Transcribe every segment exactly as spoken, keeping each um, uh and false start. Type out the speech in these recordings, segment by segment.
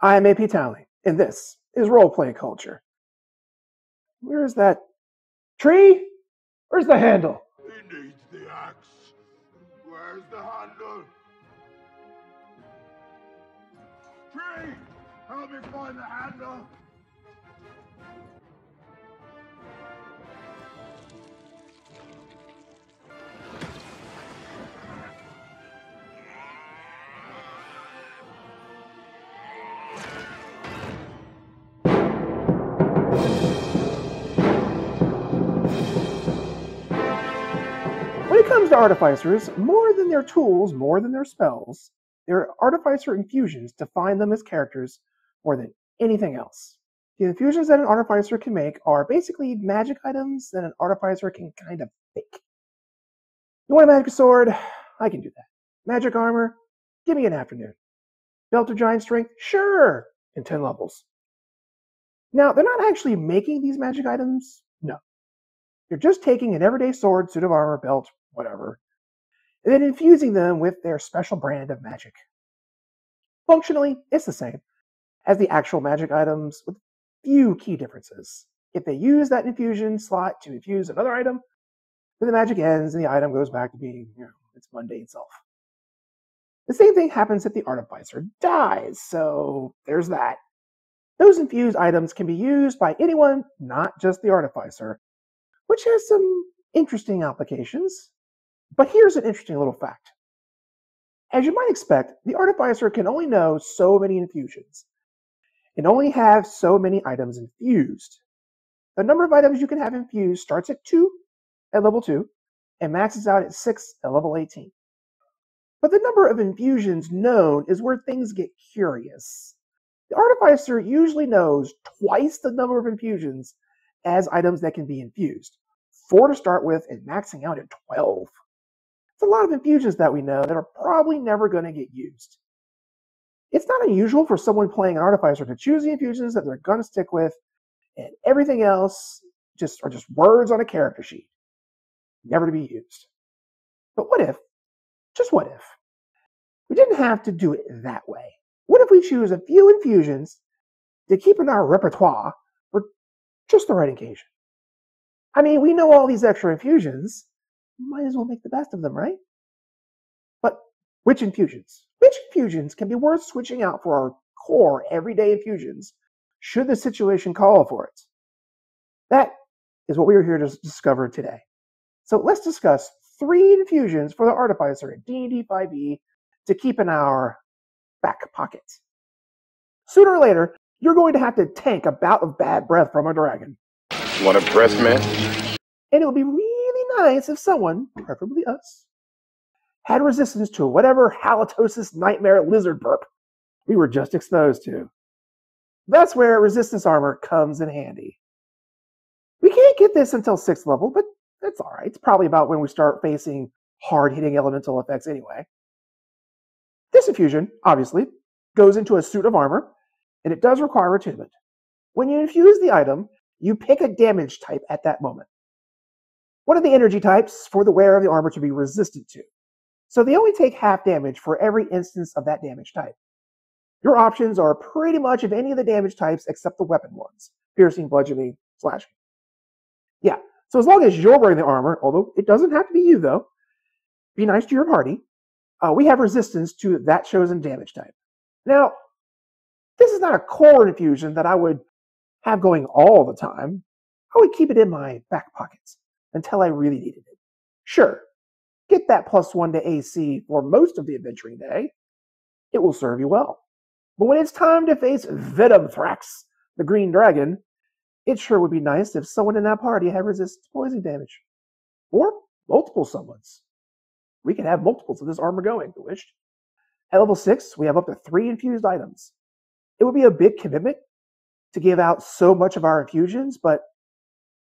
I'm A P Tally, and this is Roleplay Culture. Where is that tree? Where's the handle? He needs the axe. Where's the handle? Tree! Help me find the handle! When it comes to Artificers, more than their tools, more than their spells, their Artificer infusions define them as characters more than anything else. The infusions that an Artificer can make are basically magic items that an Artificer can kind of fake. You want a magic sword? I can do that. Magic armor? Give me an afternoon. Belt of Giant Strength? Sure! In ten levels. Now, they're not actually making these magic items. No. They're just taking an everyday sword, suit of armor, belt, whatever, and then infusing them with their special brand of magic. Functionally, it's the same as the actual magic items, with few key differences. If they use that infusion slot to infuse another item, then the magic ends and the item goes back to being, you know, its mundane self. The same thing happens if the Artificer dies, so there's that. Those infused items can be used by anyone, not just the Artificer, which has some interesting applications. But here's an interesting little fact. As you might expect, the Artificer can only know so many infusions and only have so many items infused. The number of items you can have infused starts at two at level two and maxes out at six at level eighteen. But the number of infusions known is where things get curious. The Artificer usually knows twice the number of infusions as items that can be infused. Four to start with and maxing out at twelve. It's a lot of infusions that we know that are probably never going to get used. It's not unusual for someone playing an Artificer to choose the infusions that they're going to stick with, and everything else just are just words on a character sheet, never to be used. But what if, just what if, we didn't have to do it that way? What if we choose a few infusions to keep in our repertoire for just the right occasion? I mean, we know all these extra infusions. Might as well make the best of them, right? But which infusions? Which infusions can be worth switching out for our core everyday infusions, should the situation call for it? That is what we are here to discover today. So let's discuss three infusions for the Artificer in D and D five e to keep in our back pocket. Sooner or later, you're going to have to tank a bout of bad breath from a dragon. Want to press, man? And it would be really nice if someone, preferably us, had resistance to whatever halitosis nightmare lizard burp we were just exposed to. That's where Resistance Armor comes in handy. We can't get this until sixth level, but that's all right. It's probably about when we start facing hard-hitting elemental effects anyway. This infusion, obviously, goes into a suit of armor, and it does require attunement. When you infuse the item, you pick a damage type at that moment. One of the energy types for the wearer of the armor to be resistant to. So they only take half damage for every instance of that damage type. Your options are pretty much of any of the damage types except the weapon ones. Piercing, bludgeoning, slashing. Yeah, so as long as you're wearing the armor, although it doesn't have to be you though, be nice to your party, uh, we have resistance to that chosen damage type. Now, this is not a core infusion that I would have going all the time. I would keep it in my back pockets until I really needed it. Sure, get that plus one to A C for most of the adventuring day. It will serve you well. But when it's time to face Venomthrax, the green dragon, it sure would be nice if someone in that party had resistance to poison damage. Or multiple someones. We can have multiples of this armor going, if you wish. At level six, we have up to three infused items. It would be a big commitment to give out so much of our infusions, but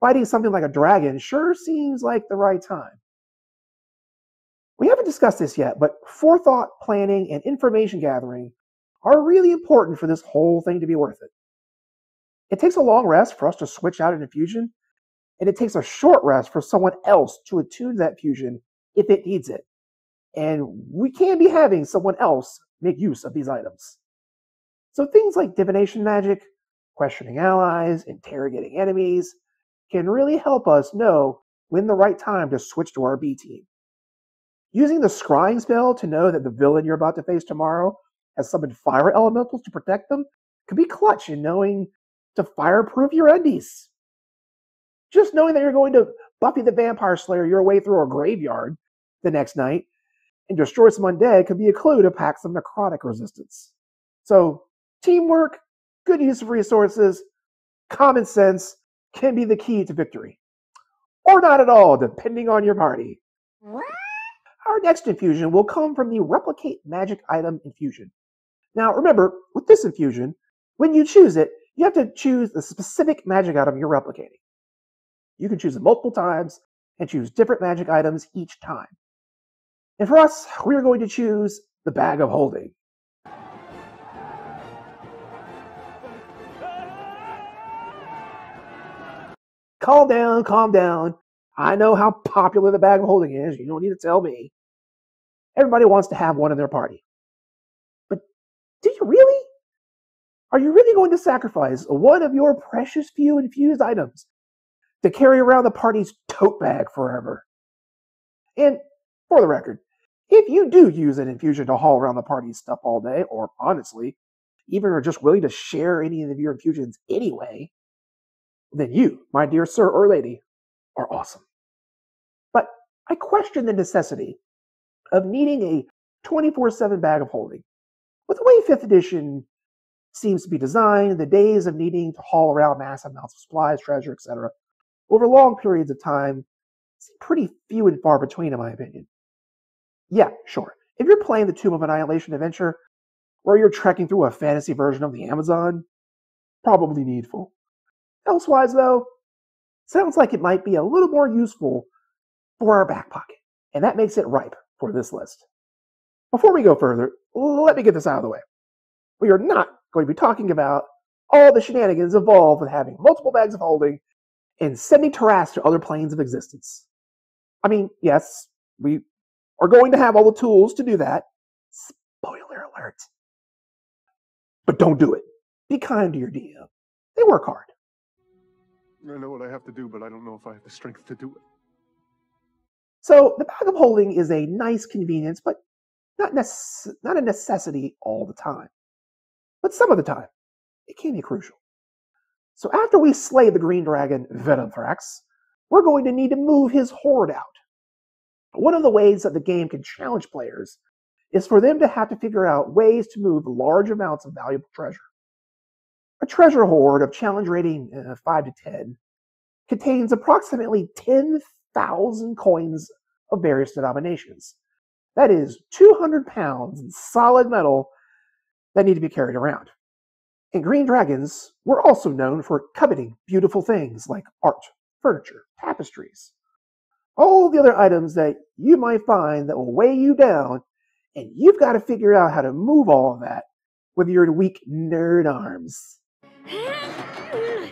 fighting something like a dragon sure seems like the right time. We haven't discussed this yet, but forethought, planning, and information gathering are really important for this whole thing to be worth it. It takes a long rest for us to switch out an infusion, and it takes a short rest for someone else to attune that fusion if it needs it. And we can be having someone else make use of these items. So things like divination magic, questioning allies, interrogating enemies can really help us know when the right time to switch to our B team. Using the scrying spell to know that the villain you're about to face tomorrow has summoned fire elementals to protect them could be clutch in knowing to fireproof your undies. Just knowing that you're going to Buffy the Vampire Slayer your way through a graveyard the next night and destroy some undead could be a clue to pack some necrotic resistance. So teamwork, good use of resources, common sense can be the key to victory. Or not at all, depending on your party. What? Our next infusion will come from the Replicate Magic Item infusion. Now remember, with this infusion, when you choose it, you have to choose the specific magic item you're replicating. You can choose it multiple times and choose different magic items each time. And for us, we are going to choose the Bag of Holding. Calm down, calm down. I know how popular the Bag of Holding is. You don't need to tell me. Everybody wants to have one in their party. But do you really? Are you really going to sacrifice one of your precious few infused items to carry around the party's tote bag forever? And for the record, if you do use an infusion to haul around the party's stuff all day, or honestly, even are just willing to share any of your infusions anyway, then you, my dear sir or lady, are awesome. But I question the necessity of needing a twenty-four seven Bag of Holding. With the way fifth edition seems to be designed, the days of needing to haul around massive amounts of supplies, treasure, et cetera, over long periods of time, seem pretty few and far between, in my opinion. Yeah, sure. If you're playing the Tomb of Annihilation adventure, or you're trekking through a fantasy version of the Amazon, probably needful. Elsewise, though, sounds like it might be a little more useful for our back pocket, and that makes it ripe for this list. Before we go further, let me get this out of the way. We are not going to be talking about all the shenanigans involved with having multiple bags of holding and sending Tarasque to other planes of existence. I mean, yes, we are going to have all the tools to do that. Spoiler alert. But don't do it. Be kind to your D M. They work hard. I know what I have to do, but I don't know if I have the strength to do it. So the Bag of Holding is a nice convenience, but not, necess not a necessity all the time. But some of the time, it can be crucial. So after we slay the green dragon, Venomthrax, we're going to need to move his horde out. One of the ways that the game can challenge players is for them to have to figure out ways to move large amounts of valuable treasure. A treasure hoard of challenge rating uh, five to ten contains approximately ten thousand coins of various denominations. That is two hundred pounds in solid metal that need to be carried around. And green dragons were also known for coveting beautiful things like art, furniture, tapestries, all the other items that you might find that will weigh you down, and you've got to figure out how to move all of that with your weak nerd arms. No! My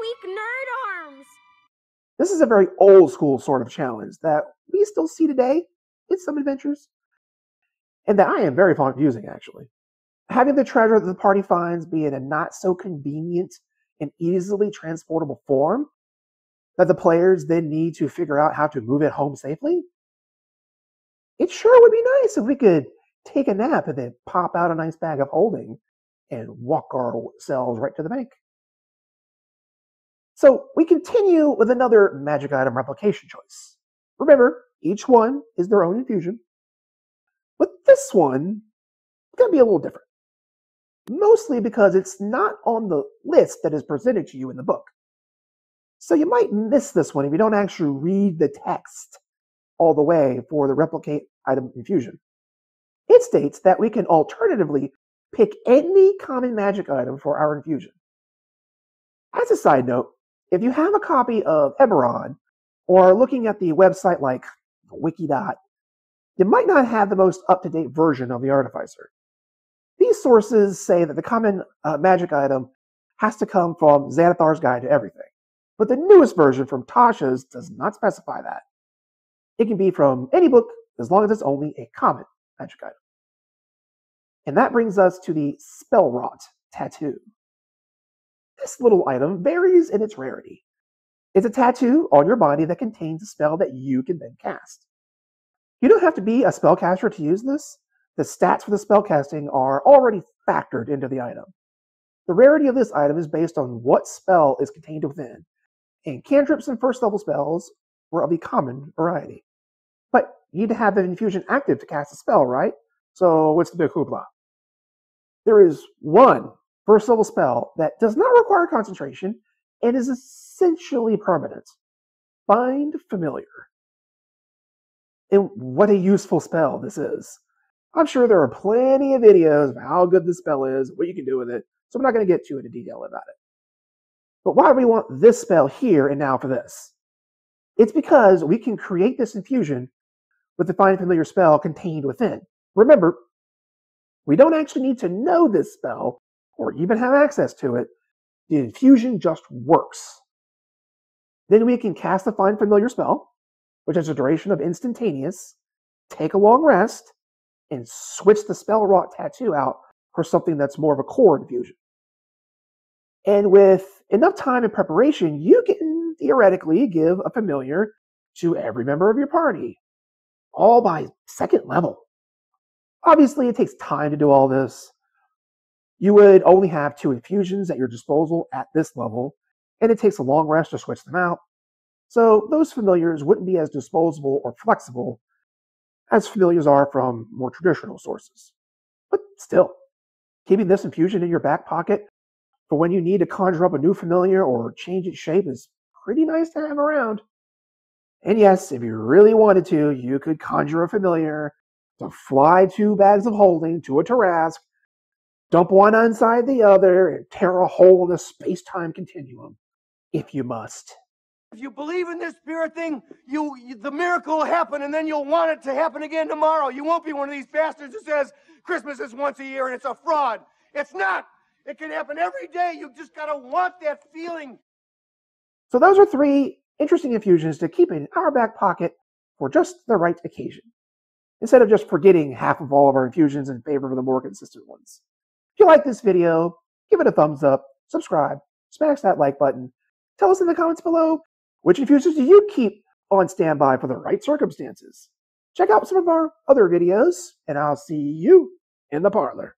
weak nerd arms! This is a very old school sort of challenge that we still see today in some adventures, and that I am very fond of using, actually. Having the treasure that the party finds be in a not-so-convenient and easily transportable form that the players then need to figure out how to move it home safely? It sure would be nice if we could take a nap and then pop out a nice bag of holding and walk ourselves right to the bank. So we continue with another magic item replication choice. Remember, each one is their own infusion. With this one, it's going to be a little different. Mostly because it's not on the list that is presented to you in the book. So you might miss this one if you don't actually read the text all the way for the replicate item infusion. It states that we can alternatively pick any common magic item for our infusion. As a side note, if you have a copy of Eberron or are looking at the website like Wikidot, you might not have the most up-to-date version of the Artificer. These sources say that the common uh, magic item has to come from Xanathar's Guide to Everything, but the newest version from Tasha's does not specify that. It can be from any book as long as it's only a common magic item. And that brings us to the Spellwrought Tattoo. This little item varies in its rarity. It's a tattoo on your body that contains a spell that you can then cast. You don't have to be a spellcaster to use this. The stats for the spellcasting are already factored into the item. The rarity of this item is based on what spell is contained within, and cantrips and first-level spells were of the common variety. But you need to have the infusion active to cast a spell, right? So what's the big hoopla? There is one first-level spell that does not require concentration and is essentially permanent. Find Familiar. And what a useful spell this is. I'm sure there are plenty of videos of how good this spell is, what you can do with it, so I'm not going to get too into detail about it. But why do we want this spell here and now for this? It's because we can create this infusion with the Find Familiar spell contained within. Remember, we don't actually need to know this spell or even have access to it. The infusion just works. Then we can cast the Find Familiar spell, which has a duration of instantaneous, take a long rest, and switch the Spellwrought Tattoo out for something that's more of a core infusion. And with enough time and preparation, you can theoretically give a familiar to every member of your party, all by second level. Obviously, it takes time to do all this. You would only have two infusions at your disposal at this level, and it takes a long rest to switch them out. So those familiars wouldn't be as disposable or flexible as familiars are from more traditional sources. But still, keeping this infusion in your back pocket for when you need to conjure up a new familiar or change its shape is pretty nice to have around. And yes, if you really wanted to, you could conjure a familiar to fly two bags of holding to a tarasque, dump one inside the other, and tear a hole in the space-time continuum, if you must. If you believe in this spirit thing, you, you the miracle will happen, and then you'll want it to happen again tomorrow. You won't be one of these bastards who says Christmas is once a year and it's a fraud. It's not. It can happen every day. You just got to want that feeling. So those are three interesting infusions to keep in our back pocket for just the right occasion, instead of just forgetting half of all of our infusions in favor of the more consistent ones. If you like this video, give it a thumbs up, subscribe, smash that like button. Tell us in the comments below, which infusions do you keep on standby for the right circumstances? Check out some of our other videos, and I'll see you in the parlor.